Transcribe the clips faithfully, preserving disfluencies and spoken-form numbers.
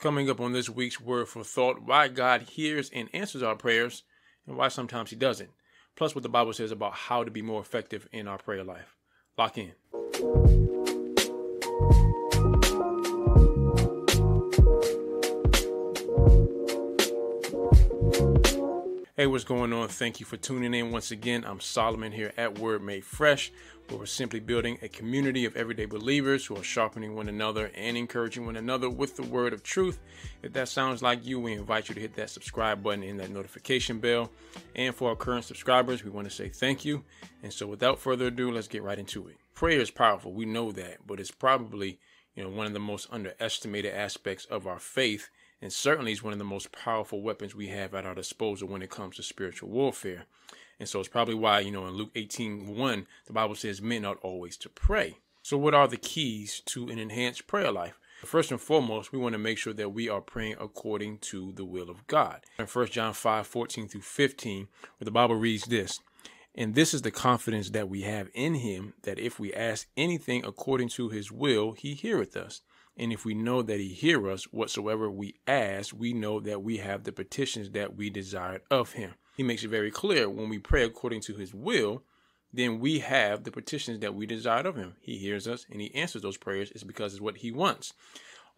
Coming up on this week's Word for Thought, why God hears and answers our prayers and why sometimes He doesn't. Plus what the Bible says about how to be more effective in our prayer life. Lock in. Hey, what's going on? Thank you for tuning in once again. I'm Solomon here at Word Made Fresh, where we're simply building a community of everyday believers who are sharpening one another and encouraging one another with the word of truth. If that sounds like you, we invite you to hit that subscribe button and that notification bell. And for our current subscribers, we want to say thank you. And so without further ado, let's get right into it. Prayer is powerful. We know that, but it's probably, you know, one of the most underestimated aspects of our faith. And certainly is one of the most powerful weapons we have at our disposal when it comes to spiritual warfare. And so it's probably why, you know, in Luke eighteen one, the Bible says men ought always to pray. So what are the keys to an enhanced prayer life? First and foremost, we want to make sure that we are praying according to the will of God. In First John five fourteen through fifteen, where the Bible reads this, "And this is the confidence that we have in him, that if we ask anything according to his will, he heareth us. And if we know that he hears us, whatsoever we ask, we know that we have the petitions that we desired of him." He makes it very clear, when we pray according to his will, then we have the petitions that we desired of him. He hears us and he answers those prayers. It's because it's what he wants.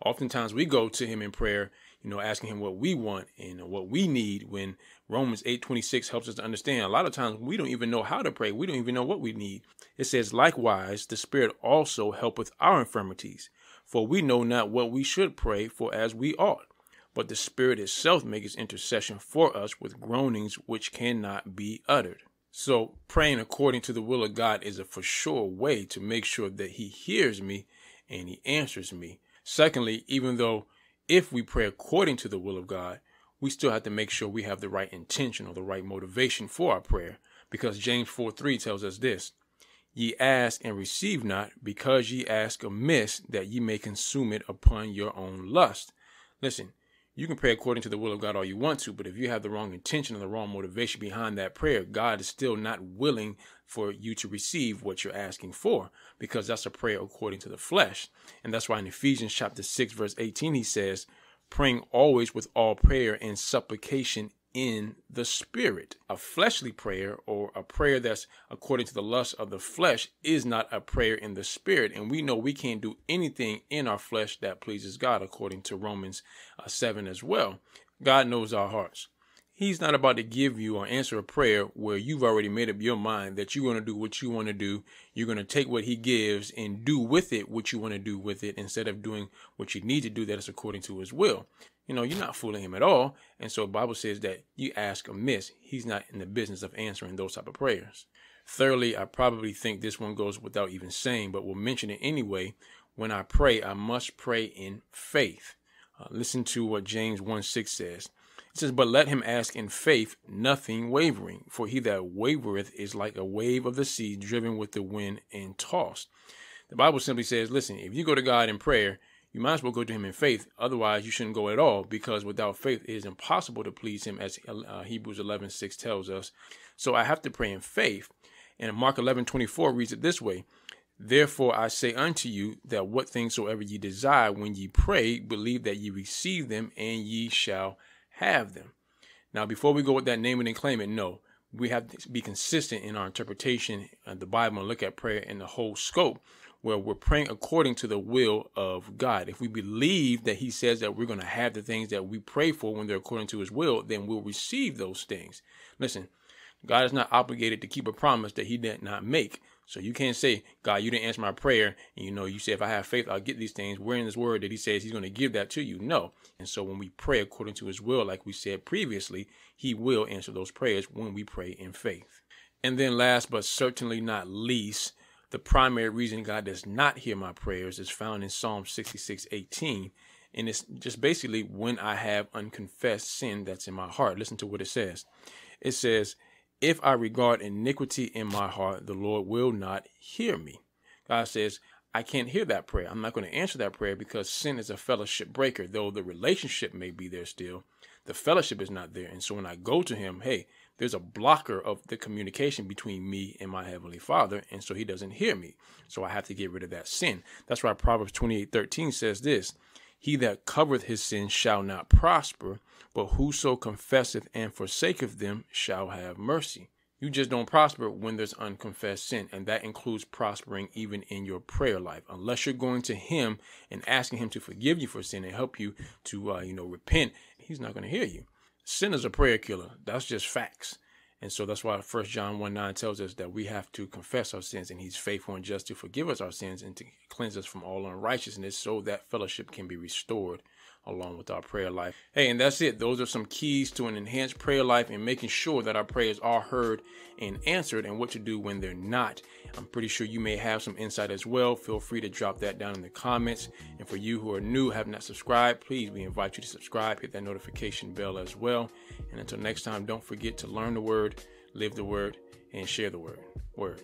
Oftentimes we go to him in prayer, you know, asking him what we want and what we need, when Romans eight twenty-six helps us to understand a lot of times we don't even know how to pray. We don't even know what we need. It says, "Likewise, the Spirit also helpeth our infirmities. For we know not what we should pray for as we ought, but the Spirit itself makes intercession for us with groanings which cannot be uttered." So praying according to the will of God is a for sure way to make sure that he hears me and he answers me. Secondly, even though if we pray according to the will of God, we still have to make sure we have the right intention or the right motivation for our prayer, because James four three tells us this, "Ye ask and receive not, because ye ask amiss, that ye may consume it upon your own lust." Listen, you can pray according to the will of God all you want to, but if you have the wrong intention or the wrong motivation behind that prayer, God is still not willing for you to receive what you're asking for, because that's a prayer according to the flesh. And that's why in Ephesians chapter six, verse eighteen, he says, "Praying always with all prayer and supplication in the Spirit." A fleshly prayer, or a prayer that's according to the lust of the flesh, is not a prayer in the Spirit. And we know we can't do anything in our flesh that pleases God, according to Romans uh, seven as well. God knows our hearts. He's not about to give you or answer a prayer where you've already made up your mind that you're going to do what you want to do. You're going to take what he gives and do with it what you want to do with it, instead of doing what you need to do that is according to his will. You know, you're not fooling him at all. And so the Bible says that you ask amiss. He's not in the business of answering those type of prayers. Thirdly, I probably think this one goes without even saying, but we'll mention it anyway. When I pray, I must pray in faith. Uh, listen to what James one six says. It says, "But let him ask in faith, nothing wavering. For he that wavereth is like a wave of the sea, driven with the wind and tossed." The Bible simply says, listen, if you go to God in prayer, you might as well go to him in faith. Otherwise, you shouldn't go at all, because without faith, it is impossible to please him, as uh, Hebrews eleven six tells us. So I have to pray in faith. And Mark eleven twenty-four reads it this way, "Therefore I say unto you, that what things soever ye desire, when ye pray, believe that ye receive them, and ye shall have them." Now, before we go with that name it and claim it, no, we have to be consistent in our interpretation of the Bible and look at prayer in the whole scope, where we're praying according to the will of God. If we believe that he says that we're going to have the things that we pray for when they're according to his will, then we'll receive those things. Listen, God is not obligated to keep a promise that he did not make. So you can't say, "God, you didn't answer my prayer. And, you know, you say, if I have faith, I'll get these things." Where in this word that he says he's going to give that to you? No. And so when we pray according to his will, like we said previously, he will answer those prayers when we pray in faith. And then last, but certainly not least, the primary reason God does not hear my prayers is found in Psalm sixty-six eighteen, and it's just basically when I have unconfessed sin that's in my heart. Listen to what it says. It says, "If I regard iniquity in my heart, the Lord will not hear me." God says, I can't hear that prayer. I'm not going to answer that prayer, because sin is a fellowship breaker. Though the relationship may be there still, the fellowship is not there. And so when I go to him, hey, there's a blocker of the communication between me and my Heavenly Father. And so he doesn't hear me. So I have to get rid of that sin. That's why Proverbs twenty-eight thirteen says this, He that covereth his sins shall not prosper, but whoso confesseth and forsaketh them shall have mercy. You just don't prosper when there's unconfessed sin, and that includes prospering even in your prayer life. Unless you're going to him and asking him to forgive you for sin and help you to, uh, you know, repent, he's not going to hear you. Sin is a prayer killer. That's just facts. And so that's why First John one nine tells us that we have to confess our sins, and he's faithful and just to forgive us our sins and to cleanse us from all unrighteousness so that fellowship can be restored along with our prayer life. Hey, and that's it. Those are some keys to an enhanced prayer life and making sure that our prayers are heard and answered, and what to do when they're not. I'm pretty sure you may have some insight as well. Feel free to drop that down in the comments. And for you who are new, have not subscribed, please, we invite you to subscribe, hit that notification bell as well. And until next time, don't forget to learn the word, live the word, and share the word. Word.